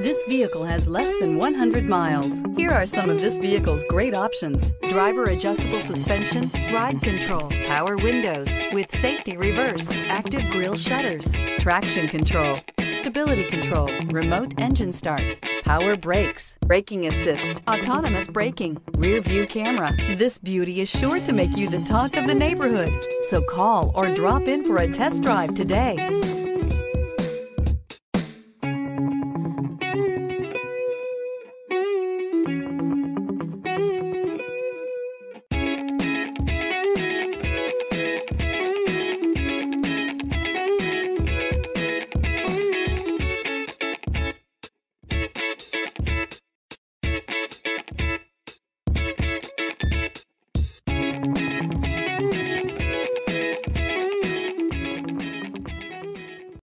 This vehicle has less than 100 miles. Here are some of this vehicle's great options: driver adjustable suspension, ride control, power windows with safety reverse, active grille shutters, traction control, stability control, remote engine start, power brakes, braking assist, autonomous braking, rear view camera. This beauty is sure to make you the talk of the neighborhood. So call or drop in for a test drive today.